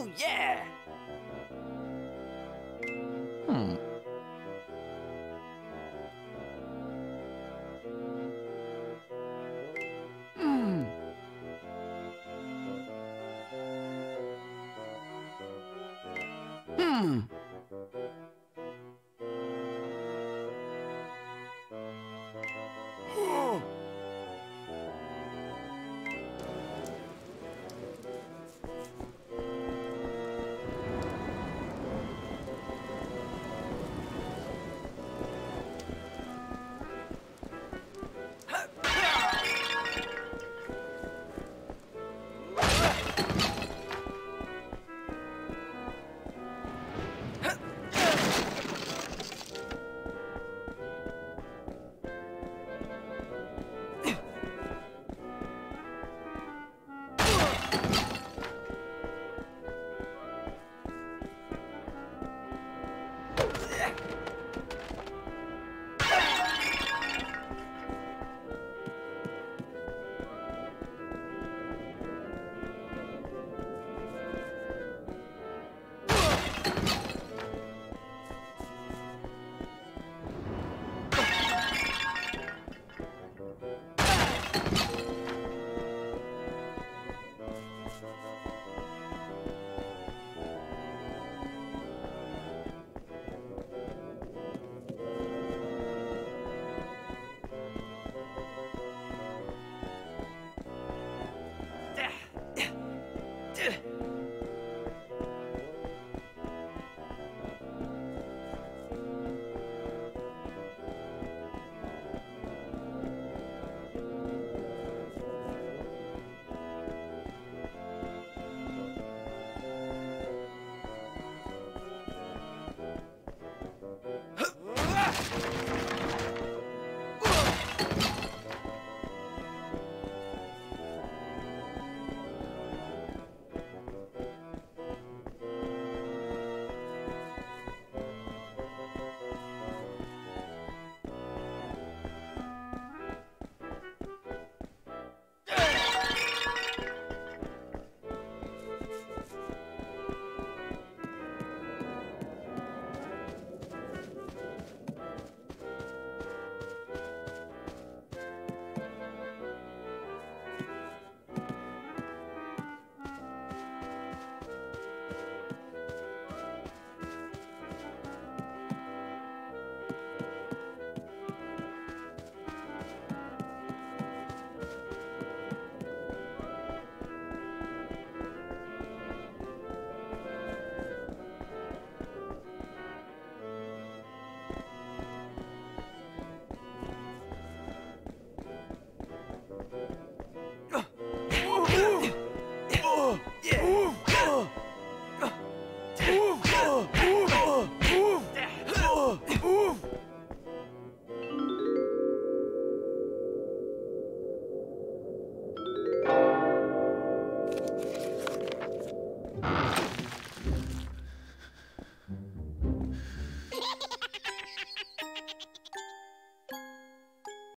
Oh, yeah!